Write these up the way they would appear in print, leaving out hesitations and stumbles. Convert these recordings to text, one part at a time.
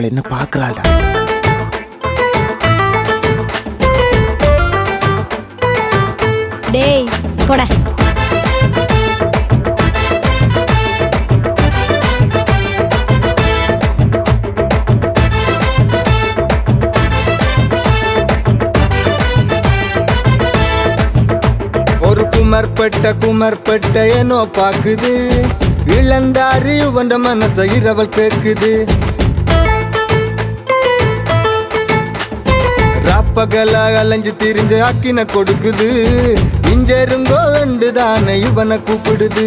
அவளை என்ன பார்க்கறாளா? டேய் போடா. ஒரு குமர்பட்ட ஏனோ பாக்குது இளந்தாரி உன் மனசை இரவல் கேக்குது. ராப்பகலா அலைஞ்சு திரிஞ்சு ஆக்கின கொடுக்குது. இஞ்சருங்கோ ரெண்டு தானே இவனை கூப்பிடுது.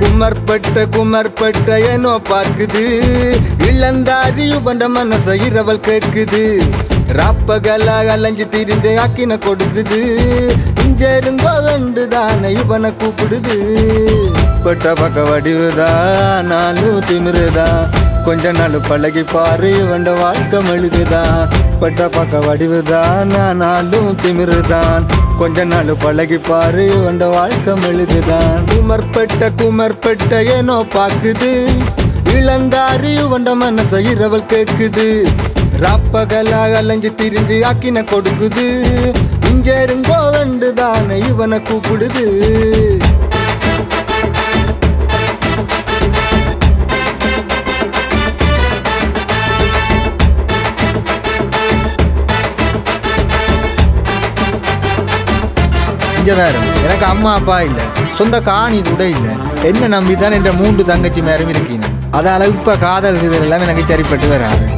குமர்பட்ட ஏனோ பார்க்குது இளந்தாரி உன் மனசை இரவல் கேக்குது. ராப்பகலா அலைஞ்சு திரிஞ்சு ஆக்கின கொடுக்குது. இவனை கூப்பிடுது. பட்ட பக்க வடிவுதா நானும் திமிருதா கொஞ்ச நாள் பழகி பாரு இவண்ட வாழ்க்கை மெழுகுதான். பட்ட பக்க வடிவுதான் நானும் திமிருதான் கொஞ்ச நாள் பழகி பாரு இவண்ட வாழ்க்கை மெழுகுதான். குமர்பட்ட ஏனோ பாக்குது இளந்தாரி உண்ட மனசை இரவல் கேக்குது. ராப்பகலா அலைஞ்சு திரிஞ்சு ஆக்கின கொடுக்குது. இஞ்சருங்கோ ரெண்டு தானே இவனை கூப்பிடுது. இங்க வேற எனக்கு அம்மா அப்பா இல்லை, சொந்த காணி கூட இல்லை. என்ன நம்பிதான் என்ற மூன்று தங்கச்சி மேரும் இருக்கீங்க. அதால இப்ப காதல் இதெல்லாம் எனக்கு சரிப்பட்டு வராது.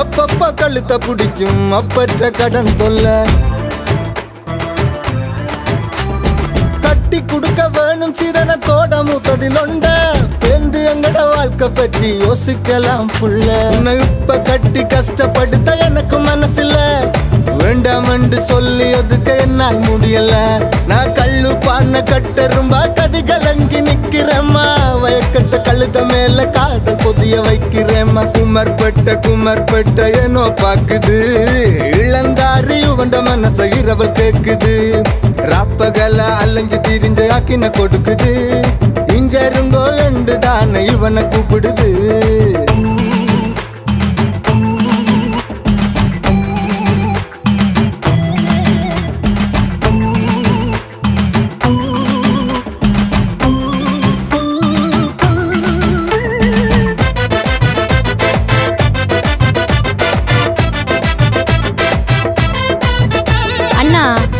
அப்பப்ப கழுத்த பிடிக்கும் அப்பற்ற கடன் தொல்ல கட்டி குடுக்க வேணும் சிதனத்தோட மூத்ததில் ஒண்ட பேந்து எங்கட வாழ்க்கை பற்றி யோசிக்கலாம் புள்ள. உன்னை இப்ப கட்டி கஷ்டப்படுத்த எனக்கு மனசில்ல. வேண்டாம் என்று சொல்லி ஒதுக்க என்னால் முடியல. நான் கல்லு பான கட்டரும்பா கதி கலங்கி நிக்கிறேம்மா. வயக்கட்ட கழுத மேல காதல் பொதிய வைக்கிறேம்மா. குமர்பட்ட ஏனோ பாக்குது இளந்தாரி உண்ட மனசை இரவல் கேக்குது. ராப்பகலா அலைஞ்சு திரிஞ்சு ஆக்கின கொடுக்குது. இஞ்சருங்கோ என்று தானே இவனை கூப்பிடுது.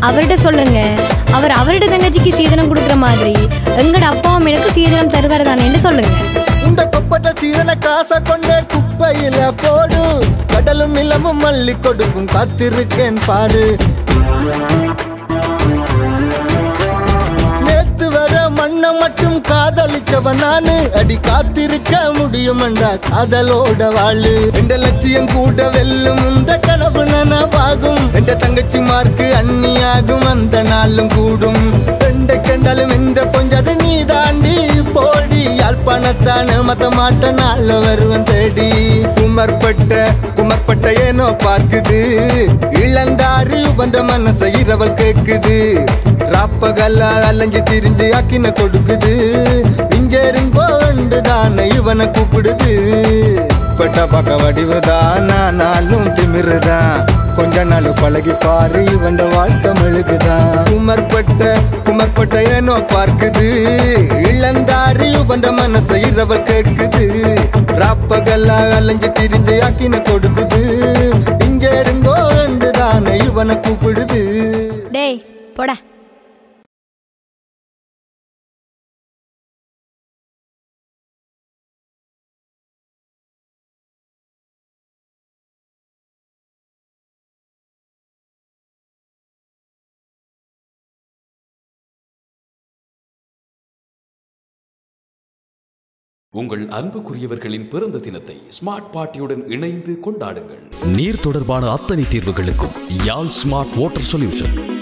அவர்கிட்ட சொல்லுங்க, அவர் அவர்கிட்ட தங்கச்சிக்கு சீதனம் கொடுக்குற மாதிரி எங்கட அப்பாவும் எனக்கு சீதனம் தருவாரு தானேன்னு சொல்லுங்க. இந்த கொப்பத்தை சீதன காசை கொண்டு குப்பையில போடு. கடலும் நிலமும் மல்லி கொடுக்கும் காத்திருக்கேன் பாரு. நேத்து வர மண்ணை மட்டும் காதலிச்சவ நானு. அடி காத்திருக்க முடியும்டா காதலோட வாழு. எந்த லட்சியம் கூட வெல்லும் இந்த கனவு நனவாகும். எந்த தங்கச்சி மார்க்கு அன்னியாகும் அந்த நாளும் கூடும். எந்த கண்டாலும் எந்த பொஞ்சது நீ தாண்டி போடி. யாழ்ப்பாணத்தான மத மாட்ட நாள் வருவன் தேடி. குமர்பட்ட ஏனோ பார்க்குது இளந்தாரி உண்ட மனசை இரவல் கேக்குது. ராப்பகலா அலைஞ்சு திரிஞ்சு ஆக்கின கொடுக்குது. இஞ்சருங்கோ ரெண்டு தானே இவனை கூப்பிடுது. பட்ட பக்க வடிவுதான் நானும் திமிருதான் கொஞ்ச நாள் பழகி பாரு இவன் வாழ்க்கை மெழுகுதான். குமர்பட்ட ஏனோ பார்க்குது இளந்தாரி உண்ட மனசை இரவல் கேட்குது. ராப்பகலா அலைஞ்சு திரிஞ்சு ஆக்கின கொடுக்குது. இஞ்சருங்கோ ரெண்டு தானே இவனை கூப்பிடுது. டேய் போடா. உங்கள் அன்புக்குரியவர்களின் பிறந்த தினத்தை ஸ்மார்ட் பார்ட்டியுடன் இணைந்து கொண்டாடுங்கள். நீர் தொடர்பான அத்தனை தீர்வுகளுக்கும் யாழ் ஸ்மார்ட் வாட்டர் சொல்யூஷன்.